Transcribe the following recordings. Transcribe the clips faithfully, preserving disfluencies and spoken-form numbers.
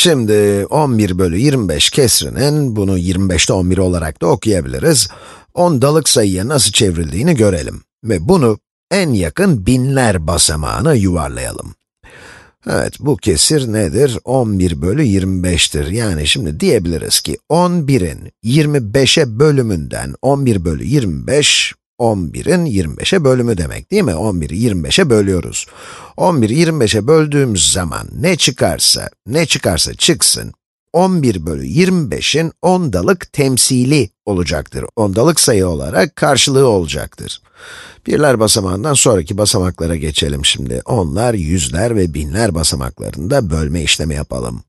Şimdi on bir bölü yirmi beş kesrinin, bunu yirmi beşte on bir olarak da okuyabiliriz, on dalık sayıya nasıl çevrildiğini görelim. Ve bunu en yakın binler basamağına yuvarlayalım. Evet, bu kesir nedir? on bir bölü yirmi beş'tir. Yani şimdi diyebiliriz ki on bir'in yirmi beşe bölümünden on bir bölü yirmi beş, on bir'in yirmi beşe bölümü demek değil mi? on bir'i yirmi beşe bölüyoruz. on bir'i yirmi beşe böldüğümüz zaman ne çıkarsa, ne çıkarsa çıksın, on bir bölü yirmi beş'in ondalık temsili olacaktır. Ondalık sayı olarak karşılığı olacaktır. Birler basamağından sonraki basamaklara geçelim şimdi. Onlar, yüzler ve binler basamaklarında bölme işlemi yapalım.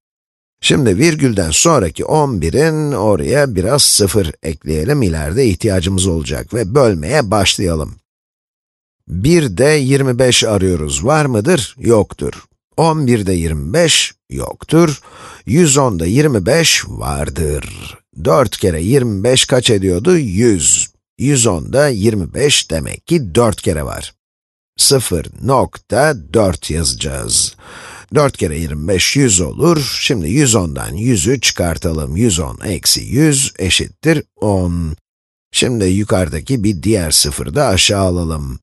Şimdi virgülden sonraki on bir'in oraya biraz sıfır ekleyelim, ileride ihtiyacımız olacak ve bölmeye başlayalım. bir'de yirmi beş arıyoruz, var mıdır? Yoktur. on bir'de yirmi beş yoktur. yüz on'da yirmi beş vardır. dört kere yirmi beş kaç ediyordu? yüz. yüz on'da yirmi beş demek ki dört kere var. sıfır nokta dört yazacağız. dört kere yirmi beş yüz olur. Şimdi yüz on'dan yüz'ü çıkartalım. yüz on eksi yüz eşittir on. Şimdi yukarıdaki bir diğer sıfırı da aşağı alalım.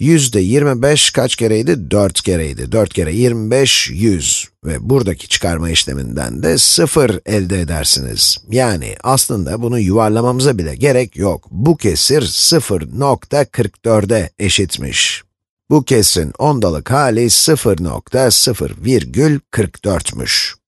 yüz'de yirmi beş kaç kereydi? dört kereydi. dört kere yirmi beş yüz. Ve buradaki çıkarma işleminden de sıfır elde edersiniz. Yani aslında bunu yuvarlamamıza bile gerek yok. Bu kesir sıfır nokta kırk dört'e eşitmiş. Bu kesrin ondalık hali sıfır nokta sıfır virgül kırk dört'müş.